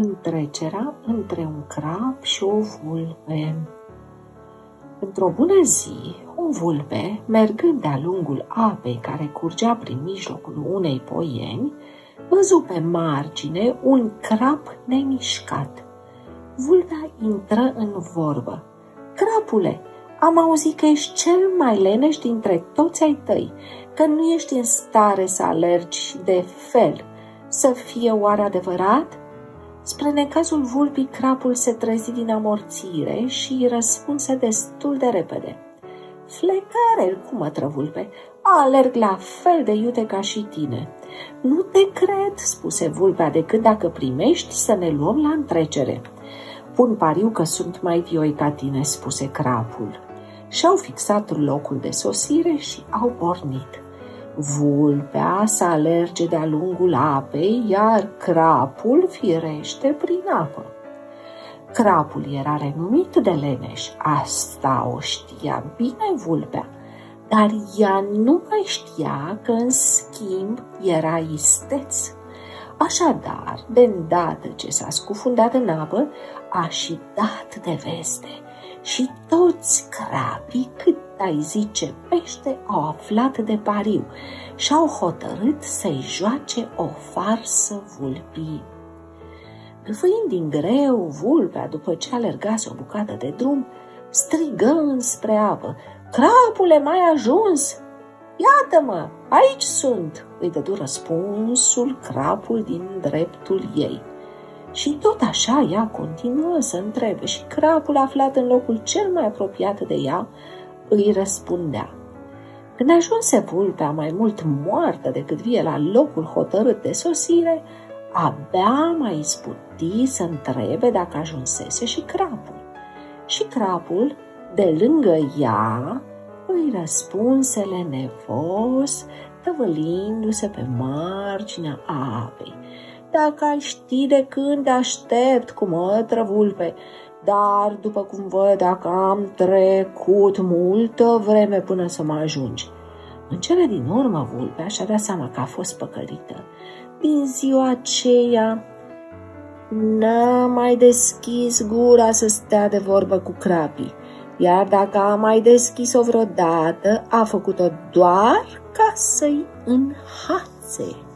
Întrecerea între un crap și o vulpe. Într-o bună zi, un vulpe, mergând de-a lungul apei care curgea prin mijlocul unei poieni, văzu pe margine un crap nemișcat. Vulpea intră în vorbă. "Crapule, am auzit că ești cel mai leneș dintre toți ai tăi, că nu ești în stare să alergi de fel. Să fie oare adevărat?" Spre necazul vulpii, crapul se trezi din amorțire și îi răspunse destul de repede. "Flecare, cu mătră vulpe, alerg la fel de iute ca și tine." "Nu te cred," spuse vulpea, "decât dacă primești să ne luăm la întrecere." "Pun pariu că sunt mai vioi ca tine," spuse crapul. Și-au fixat locul de sosire și au pornit. Vulpea se alerge de-a lungul apei, iar crapul firește prin apă. Crapul era renumit de leneș, asta o știa bine vulpea, dar ea nu mai știa că, în schimb, era isteț. Așadar, de îndată ce s-a scufundat în apă, a și dat de veste și toți crapii, cât ai zice pește, au aflat de pariu și au hotărât să-i joace o farsă vulpii. Gâfâind din greu, vulpea, după ce alergase o bucată de drum, strigă înspre apă: "Crapule, m-ai ajuns?" "Iată-mă, aici sunt," îi dădu răspunsul crapul din dreptul ei. Și tot așa ea continuă să întrebe și crapul, aflat în locul cel mai apropiat de ea, îi răspundea. Când ajunse vulpea mai mult moartă decât vie la locul hotărât de sosire, abia mai izbuti să întrebe dacă ajunsese și crapul. Și crapul, de lângă ea, îi răspunse lenevos, tăvălindu-se pe marginea apei. "Dacă ai ști de când aștept, cu mătră vulpe, dar după cum văd, dacă am trecut multă vreme până să mă ajungi." În cele din urmă, vulpea și-a dat seama că a fost păcălită. Din ziua aceea n-a mai deschis gura să stea de vorbă cu crapii, iar dacă a mai deschis-o vreodată, a făcut-o doar ca să-i înhațe.